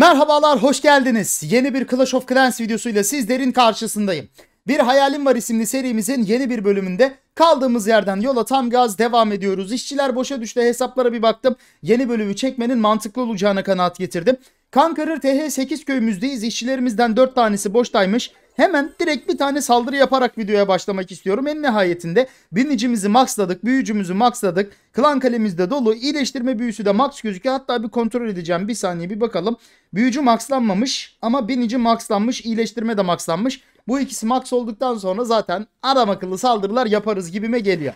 Merhabalar, hoş geldiniz. Yeni bir Clash of Clans videosuyla sizlerin karşısındayım. Bir Hayalim Var isimli serimizin yeni bir bölümünde kaldığımız yerden yola tam gaz devam ediyoruz. İşçiler boşa düştü, hesaplara bir baktım. Yeni bölümü çekmenin mantıklı olacağına kanaat getirdim. Conqueror TH8 köyümüzdeyiz. İşçilerimizden 4 tanesi boştaymış. Hemen direkt bir tane saldırı yaparak videoya başlamak istiyorum. En nihayetinde binicimizi maxladık, büyücümüzü maxladık. Klan kalemizde dolu, iyileştirme büyüsü de max gözüküyor. Hatta bir kontrol edeceğim, bir saniye bir bakalım. Büyücü maxlanmamış ama binici maxlanmış, iyileştirme de maxlanmış. Bu ikisi max olduktan sonra zaten adam akıllı saldırılar yaparız gibime geliyor.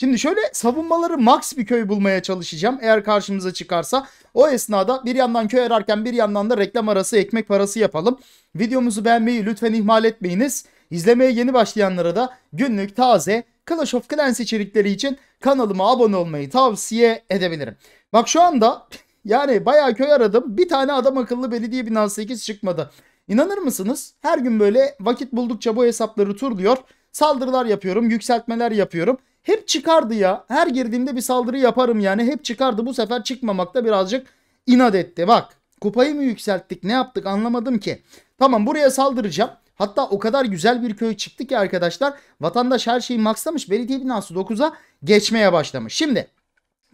Şimdi şöyle savunmaları max bir köy bulmaya çalışacağım eğer karşımıza çıkarsa. O esnada bir yandan köy ararken bir yandan da reklam arası ekmek parası yapalım. Videomuzu beğenmeyi lütfen ihmal etmeyiniz. İzlemeye yeni başlayanlara da günlük taze Clash of Clans içerikleri için kanalıma abone olmayı tavsiye edebilirim. Bak şu anda yani bayağı köy aradım, bir tane adam akıllı belediye binası 8 çıkmadı. İnanır mısınız? Her gün böyle vakit buldukça bu hesapları turluyor. Saldırılar yapıyorum, yükseltmeler yapıyorum. Hep çıkardı ya. Her girdiğimde bir saldırı yaparım yani. Hep çıkardı. Bu sefer çıkmamakta birazcık inat etti. Bak, kupayı mı yükselttik? Ne yaptık? Anlamadım ki. Tamam, buraya saldıracağım. Hatta o kadar güzel bir köy çıktı ki arkadaşlar. Vatandaş her şeyi maxlamış. Belediye binası 9'a geçmeye başlamış. Şimdi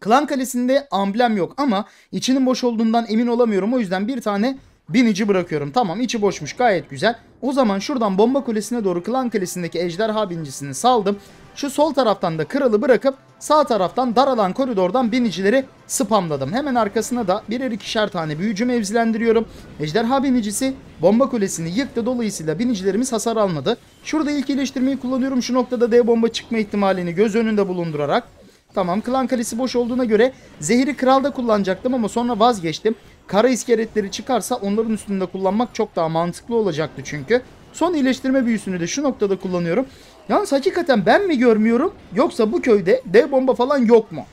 klan kalesinde amblem yok ama içinin boş olduğundan emin olamıyorum. O yüzden bir tane binici bırakıyorum. Tamam, içi boşmuş, gayet güzel. O zaman şuradan bomba kulesine doğru klan kalesindeki ejderha binicisini saldım. Şu sol taraftan da kralı bırakıp sağ taraftan daralan koridordan binicileri spamladım. Hemen arkasına da birer ikişer tane büyücü mevzilendiriyorum. Ejderha binicisi bomba kulesini yıktı. Dolayısıyla binicilerimiz hasar almadı. Şurada ilk iyileştirmeyi kullanıyorum. Şu noktada D bomba çıkma ihtimalini göz önünde bulundurarak. Tamam, klan kalesi boş olduğuna göre zehiri kralda kullanacaktım ama sonra vazgeçtim. Kara iskeletleri çıkarsa onların üstünde kullanmak çok daha mantıklı olacaktı çünkü. Son iyileştirme büyüsünü de şu noktada kullanıyorum. Yalnız hakikaten ben mi görmüyorum yoksa bu köyde dev bomba falan yok mu?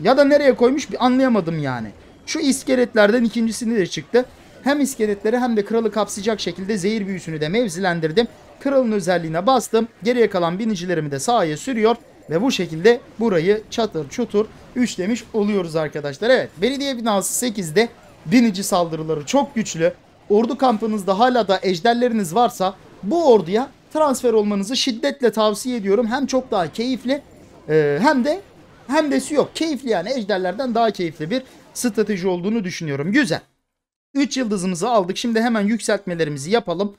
Ya da nereye koymuş bir anlayamadım yani. Şu iskeletlerden ikincisini de çıktı. Hem iskeletleri hem de kralı kapsayacak şekilde zehir büyüsünü de mevzilendirdim. Kralın özelliğine bastım. Geriye kalan binicilerimi de sahaya sürüyor. Ve bu şekilde burayı çatır çutur üçlemiş oluyoruz arkadaşlar. Evet, belediye binası 8'de binici saldırıları çok güçlü. Ordu kampınızda hala da ejderleriniz varsa bu orduya transfer olmanızı şiddetle tavsiye ediyorum. Hem çok daha keyifli hem desi yok. Keyifli yani, ejderlerden daha keyifli bir strateji olduğunu düşünüyorum. Güzel. 3 yıldızımızı aldık. Şimdi hemen yükseltmelerimizi yapalım.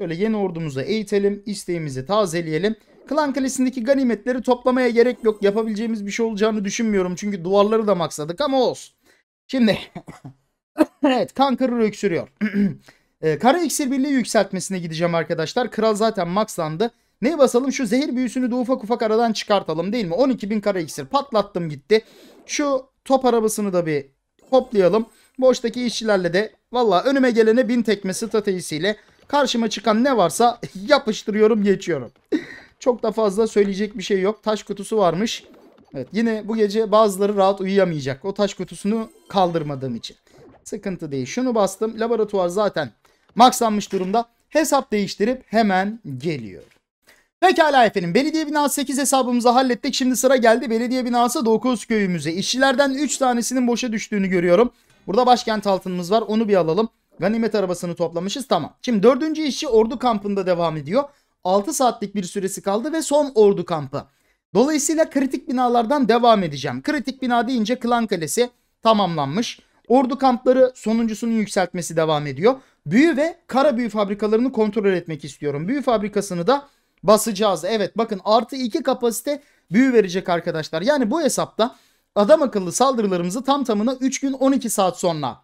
Böyle yeni ordumuzu eğitelim. İsteğimizi tazeleyelim. Klan kalesindeki ganimetleri toplamaya gerek yok. Yapabileceğimiz bir şey olacağını düşünmüyorum. Çünkü duvarları da maksadık ama olsun. Şimdi evet, Conqueror öksürüyor. Kara iksir birliği yükseltmesine gideceğim arkadaşlar. Kral zaten maxlandı. Neye basalım? Şu zehir büyüsünü de ufak ufak aradan çıkartalım değil mi? 12.000 kara iksir patlattım gitti. Şu top arabasını da bir hoplayalım. Boştaki işçilerle de valla önüme gelene bin tekmesi stratejisiyle karşıma çıkan ne varsa yapıştırıyorum, geçiyorum. Çok da fazla söyleyecek bir şey yok. Taş kutusu varmış. Evet, yine bu gece bazıları rahat uyuyamayacak. O taş kutusunu kaldırmadığım için. Sıkıntı değil. Şunu bastım. Laboratuvar zaten maxlanmış durumda. Hesap değiştirip hemen geliyor. Pekala efendim. Belediye binası 8 hesabımızı hallettik. Şimdi sıra geldi belediye binası 9 köyümüze. İşçilerden 3 tanesinin boşa düştüğünü görüyorum. Burada başkent altınımız var. Onu bir alalım. Ganimet arabasını toplamışız. Tamam. Şimdi 4. işçi ordu kampında devam ediyor. 6 saatlik bir süresi kaldı ve son ordu kampı. Dolayısıyla kritik binalardan devam edeceğim. Kritik bina deyince klan kalesi tamamlanmış. Ordu kampları sonuncusunun yükseltmesi devam ediyor. Büyü ve kara büyü fabrikalarını kontrol etmek istiyorum. Büyü fabrikasını da basacağız. Evet bakın, artı 2 kapasite büyü verecek arkadaşlar. Yani bu hesapta adam akıllı saldırılarımızı tam tamına 3 gün 12 saat sonra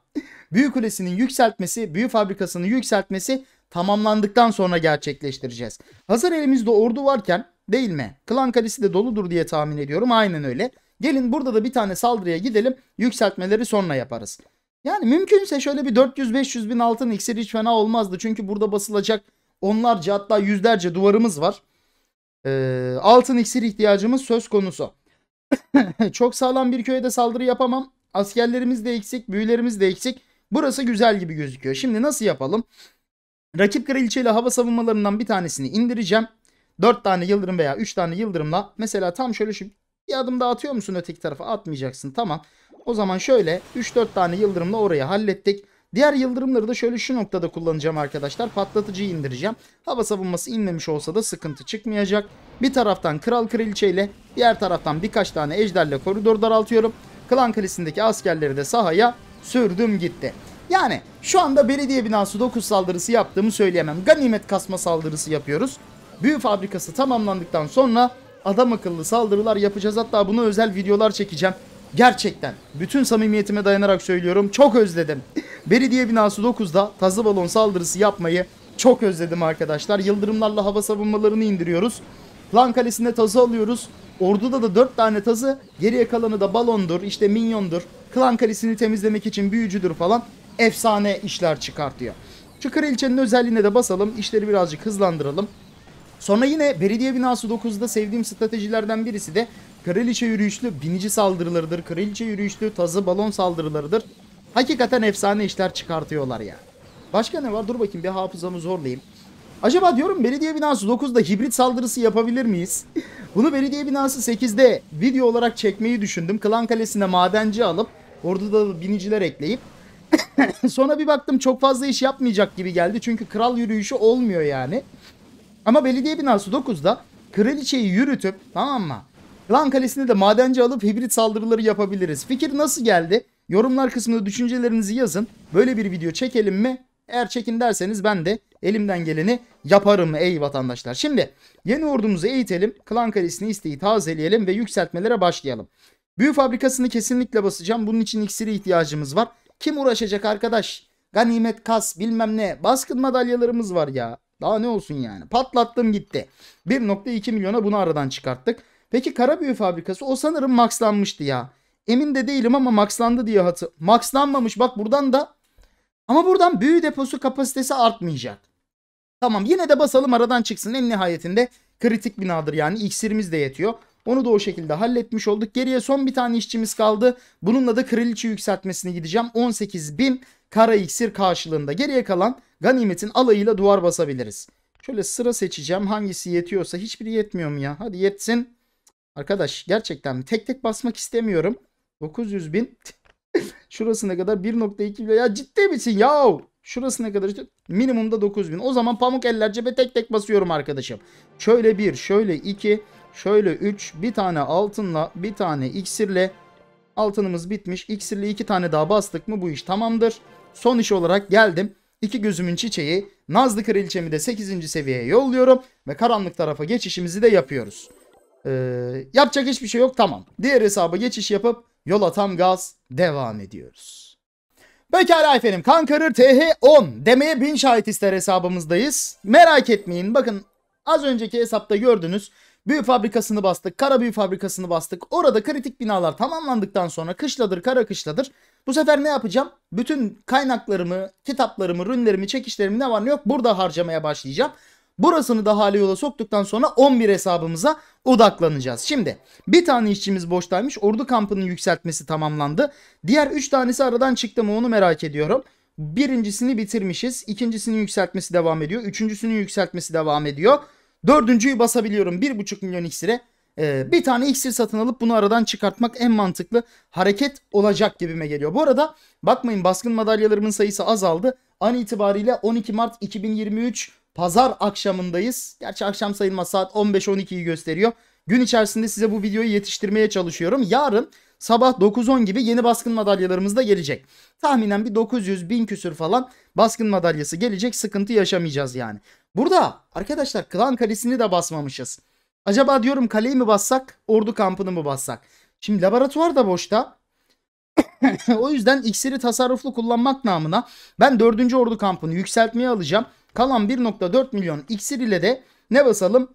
büyü kulesinin yükseltmesi, büyü fabrikasının yükseltmesi tamamlandıktan sonra gerçekleştireceğiz. Hazır elimizde ordu varken değil mi? Klan kalesi de doludur diye tahmin ediyorum. Aynen öyle. Gelin burada da bir tane saldırıya gidelim. Yükseltmeleri sonra yaparız. Yani mümkünse şöyle bir 400-500 bin altın iksir hiç fena olmazdı. Çünkü burada basılacak onlarca hatta yüzlerce duvarımız var. Altın iksir ihtiyacımız söz konusu. Çok sağlam bir köye de saldırı yapamam. Askerlerimiz de eksik, büyülerimiz de eksik. Burası güzel gibi gözüküyor. Şimdi nasıl yapalım? Rakip kraliçeyle hava savunmalarından bir tanesini indireceğim. 4 tane yıldırım veya 3 tane yıldırımla mesela tam şöyle şu... Bir adım daha atıyor musun öteki tarafa? Atmayacaksın. Tamam. O zaman şöyle 3-4 tane yıldırımla orayı hallettik. Diğer yıldırımları da şöyle şu noktada kullanacağım arkadaşlar. Patlatıcıyı indireceğim. Hava savunması inmemiş olsa da sıkıntı çıkmayacak. Bir taraftan kral kraliçeyle, diğer taraftan birkaç tane ejderle koridor daraltıyorum. Klan kalesindeki askerleri de sahaya sürdüm gitti. Yani şu anda belediye binası 9 saldırısı yaptığımı söyleyemem. Ganimet kasma saldırısı yapıyoruz. Büyü fabrikası tamamlandıktan sonra adam akıllı saldırılar yapacağız. Hatta buna özel videolar çekeceğim. Gerçekten bütün samimiyetime dayanarak söylüyorum. Çok özledim. Belediye binası 9'da tazı balon saldırısı yapmayı çok özledim arkadaşlar. Yıldırımlarla hava savunmalarını indiriyoruz. Klan kalesinde tazı alıyoruz. Orduda da 4 tane tazı. Geriye kalanı da balondur, işte minyondur. Klan kalesini temizlemek için büyücüdür falan. Efsane işler çıkartıyor. Şu kraliçenin özelliğine de basalım. İşleri birazcık hızlandıralım. Sonra yine belediye binası 9'da sevdiğim stratejilerden birisi de kraliçe yürüyüşlü binici saldırılarıdır. Kraliçe yürüyüşlü tazı balon saldırılarıdır. Hakikaten efsane işler çıkartıyorlar ya. Başka ne var? Dur bakayım bir hafızamı zorlayayım. Acaba diyorum belediye binası 9'da hibrit saldırısı yapabilir miyiz? Bunu belediye binası 8'de video olarak çekmeyi düşündüm. Klan kalesine madenci alıp orduda da biniciler ekleyip sonra bir baktım çok fazla iş yapmayacak gibi geldi. Çünkü kral yürüyüşü olmuyor yani. Ama belediye binası 9'da kraliçeyi yürütüp, tamam mı? Klan kalesine de madenci alıp hibrit saldırıları yapabiliriz. Fikir nasıl geldi? Yorumlar kısmında düşüncelerinizi yazın. Böyle bir video çekelim mi? Eğer çekin derseniz ben de elimden geleni yaparım ey vatandaşlar. Şimdi yeni ordumuzu eğitelim. Klan kalesini isteği tazeleyelim ve yükseltmelere başlayalım. Büyü fabrikasını kesinlikle basacağım. Bunun için iksire ihtiyacımız var. Kim uğraşacak arkadaş? Ganimet kas bilmem ne. Baskın madalyalarımız var ya. Daha ne olsun yani. Patlattım gitti. 1.2 milyona bunu aradan çıkarttık. Peki kara büyü fabrikası o sanırım maxlanmıştı ya. Emin de değilim ama maxlandı diye hatırlıyorum. Maxlanmamış bak buradan da. Ama buradan büyü deposu kapasitesi artmayacak. Tamam yine de basalım aradan çıksın. En nihayetinde kritik binadır yani. İksirimiz de yetiyor. Onu da o şekilde halletmiş olduk. Geriye son bir tane işçimiz kaldı. Bununla da kraliçe yükseltmesine gideceğim. 18.000 kara iksir karşılığında. Geriye kalan ganimetin alayıyla duvar basabiliriz. Şöyle sıra seçeceğim. Hangisi yetiyorsa. Hiçbiri yetmiyor mu ya? Hadi yetsin. Arkadaş gerçekten tek tek basmak istemiyorum. 900.000. Şurasına kadar 1.2 milyon. Ya ciddi misin yav? Şurasına kadar işte minimumda 9.000. O zaman pamuk eller cebe tek tek basıyorum arkadaşım. Şöyle 1, şöyle 2, şöyle 3. Bir tane altınla, bir tane iksirle. Altınımız bitmiş. İksirle 2 tane daha bastık mı bu iş tamamdır. Son iş olarak geldim. İki gözümün çiçeği. Nazlı kraliçemi de 8. seviyeye yolluyorum. Ve karanlık tarafa geçişimizi de yapıyoruz. Yapacak hiçbir şey yok tamam. Diğer hesaba geçiş yapıp yola tam gaz devam ediyoruz. Pekala efendim. Conqueror TH10 demeye bin şahit ister hesabımızdayız. Merak etmeyin. Bakın az önceki hesapta gördünüz. Büyü fabrikasını bastık. Kara büyü fabrikasını bastık. Orada kritik binalar tamamlandıktan sonra kışladır kara kışladır. Bu sefer ne yapacağım? Bütün kaynaklarımı, kitaplarımı, rünlerimi, çekişlerimi ne var ne yok burada harcamaya başlayacağım. Burasını da hale yola soktuktan sonra 11 hesabımıza odaklanacağız. Şimdi bir tane işçimiz boştaymış. Ordu kampının yükseltmesi tamamlandı. Diğer 3 tanesi aradan çıktı mı onu merak ediyorum. Birincisini bitirmişiz. İkincisinin yükseltmesi devam ediyor. Üçüncüsünün yükseltmesi devam ediyor. Dördüncüyü basabiliyorum. 1.5 milyon iksire. Bir tane iksir satın alıp bunu aradan çıkartmak en mantıklı hareket olacak gibime geliyor. Bu arada bakmayın baskın madalyalarımın sayısı azaldı. An itibariyle 12 Mart 2023 Pazar akşamındayız. Gerçi akşam sayılmaz saat 15-12'yi gösteriyor. Gün içerisinde size bu videoyu yetiştirmeye çalışıyorum. Yarın sabah 9-10 gibi yeni baskın madalyalarımız da gelecek. Tahminen bir 900.000 küsür falan baskın madalyası gelecek. Sıkıntı yaşamayacağız yani. Burada arkadaşlar klan kalesini de basmamışız. Acaba diyorum kaleyi mi bassak, ordu kampını mı bassak? Şimdi laboratuvar da boşta. O yüzden iksiri tasarruflu kullanmak namına ben 4. ordu kampını yükseltmeye alacağım. Kalan 1.4 milyon iksir ile de ne basalım?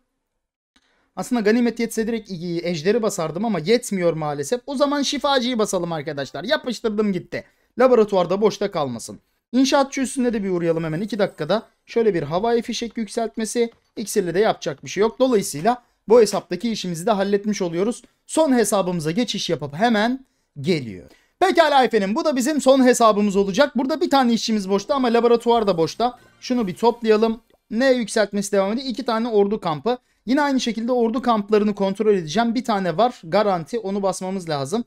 Aslında ganimet yetse direkt ejderi basardım ama yetmiyor maalesef. O zaman şifacıyı basalım arkadaşlar. Yapıştırdım gitti. Laboratuvarda boşta kalmasın. İnşaatçı üstünde de bir uğrayalım hemen 2 dakikada. Şöyle bir havai fişek yükseltmesi. İksirle de yapacak bir şey yok. Dolayısıyla bu hesaptaki işimizi de halletmiş oluyoruz. Son hesabımıza geçiş yapıp hemen geliyor. Pekala efendim bu da bizim son hesabımız olacak. Burada bir tane işçimiz boşta ama laboratuvar da boşta. Şunu bir toplayalım. Ne yükseltmesi devam ediyor? 2 tane ordu kampı. Yine aynı şekilde ordu kamplarını kontrol edeceğim. Bir tane var garanti onu basmamız lazım.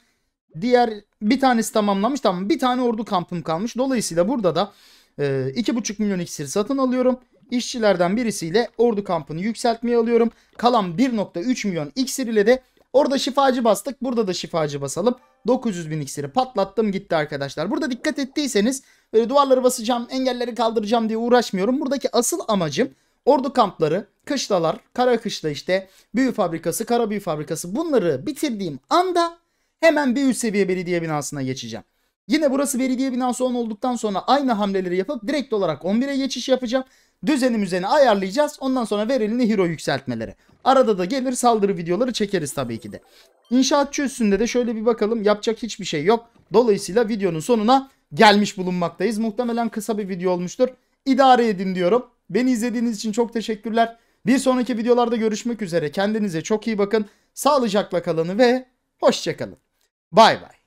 Diğer Bir tanesi tamamlanmış, tamam. Bir tane ordu kampım kalmış. Dolayısıyla burada da 2,5 milyon iksir satın alıyorum. İşçilerden birisiyle ordu kampını yükseltmeye alıyorum. Kalan 1,3 milyon iksir ile de orada şifacı bastık. Burada da şifacı basalım. 900 bin iksiri patlattım gitti arkadaşlar. Burada dikkat ettiyseniz böyle duvarları basacağım, engelleri kaldıracağım diye uğraşmıyorum. Buradaki asıl amacım ordu kampları, kışlalar, kara kışla işte, büyü fabrikası, kara büyü fabrikası, bunları bitirdiğim anda hemen bir üst seviye belediye binasına geçeceğim. Yine burası belediye binası 10 olduktan sonra aynı hamleleri yapıp direkt olarak 11'e geçiş yapacağım. Düzenim üzerine ayarlayacağız. Ondan sonra verilini hero yükseltmeleri. Arada da gelir saldırı videoları çekeriz tabii ki de. İnşaatçı üstünde de şöyle bir bakalım. Yapacak hiçbir şey yok. Dolayısıyla videonun sonuna gelmiş bulunmaktayız. Muhtemelen kısa bir video olmuştur. İdare edin diyorum. Beni izlediğiniz için çok teşekkürler. Bir sonraki videolarda görüşmek üzere. Kendinize çok iyi bakın. Sağlıcakla kalın ve hoşça kalın. Bay bay.